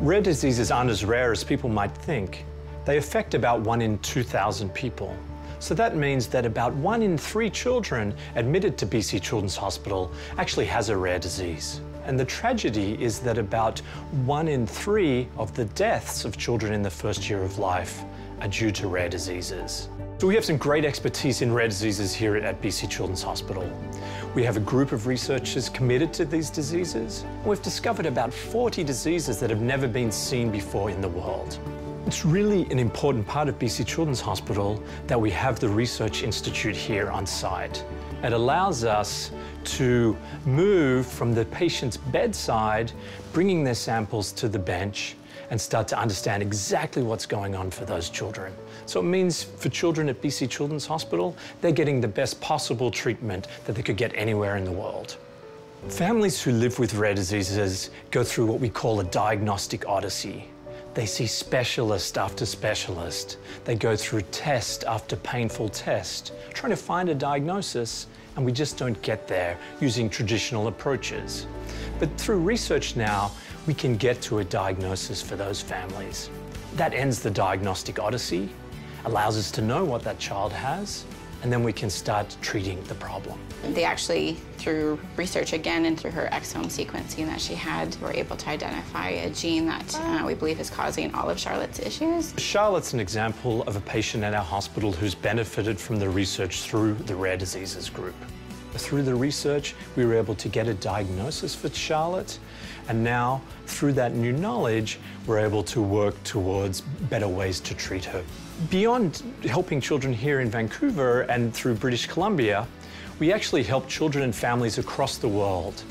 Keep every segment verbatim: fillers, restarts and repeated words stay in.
Rare diseases aren't as rare as people might think. They affect about one in two thousand people. So that means that about one in three children admitted to B C Children's Hospital actually has a rare disease. And the tragedy is that about one in three of the deaths of children in the first year of life are due to rare diseases. So we have some great expertise in rare diseases here at B C Children's Hospital. We have a group of researchers committed to these diseases. We've discovered about forty diseases that have never been seen before in the world. It's really an important part of B C Children's Hospital that we have the Research Institute here on site. It allows us to move from the patient's bedside, bringing their samples to the bench, and start to understand exactly what's going on for those children. So it means for children at B C Children's Hospital, they're getting the best possible treatment that they could get anywhere in the world. Families who live with rare diseases go through what we call a diagnostic odyssey. They see specialist after specialist. They go through test after painful test, trying to find a diagnosis, and we just don't get there using traditional approaches. But through research now, we can get to a diagnosis for those families. That ends the diagnostic odyssey, allows us to know what that child has, and then we can start treating the problem. They actually, through research again and through her exome sequencing that she had, were able to identify a gene that uh, we believe is causing all of Charlotte's issues. Charlotte's an example of a patient at our hospital who's benefited from the research through the rare diseases group. Through the research, we were able to get a diagnosis for Charlotte, and now, through that new knowledge, we're able to work towards better ways to treat her. Beyond helping children here in Vancouver and through British Columbia, we actually help children and families across the world.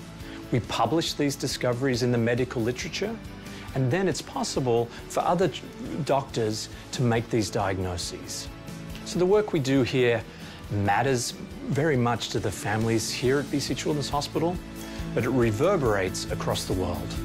We publish these discoveries in the medical literature, and then it's possible for other doctors to make these diagnoses. So the work we do here matters very much to the families here at B C Children's Hospital, but it reverberates across the world.